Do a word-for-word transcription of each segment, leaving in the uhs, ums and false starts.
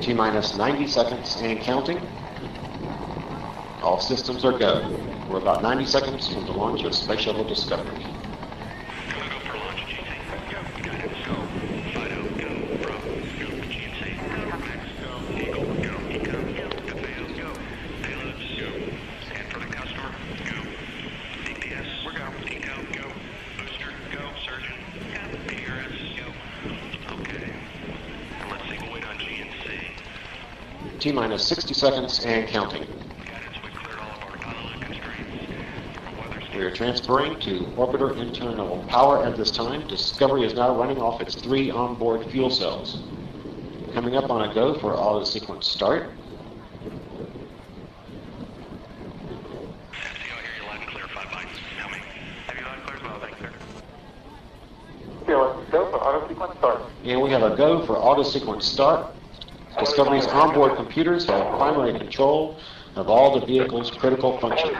T-minus ninety seconds and counting. All systems are go. We're about ninety seconds from the launch of Space Shuttle Discovery. T-minus sixty seconds and counting. We are transferring to orbiter internal power at this time. Discovery is now running off its three onboard fuel cells. Coming up on a go for auto sequence start. And we have a go for auto sequence start. Discovery's onboard computers have primary control of all the vehicle's critical functions.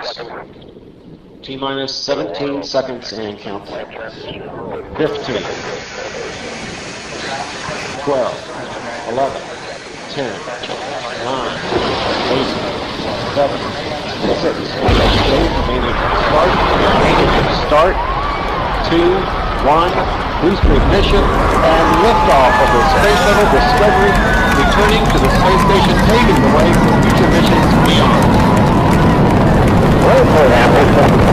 T-minus seventeen seconds and counting. fifteen, twelve, eleven, ten, nine, eight, seven, six, eight, start, start, two, one, boost ignition, and liftoff of the Space Shuttle Discovery, returning to the space station, paving the way for future missions beyond. Well, for that, is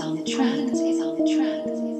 on the track, is on the track.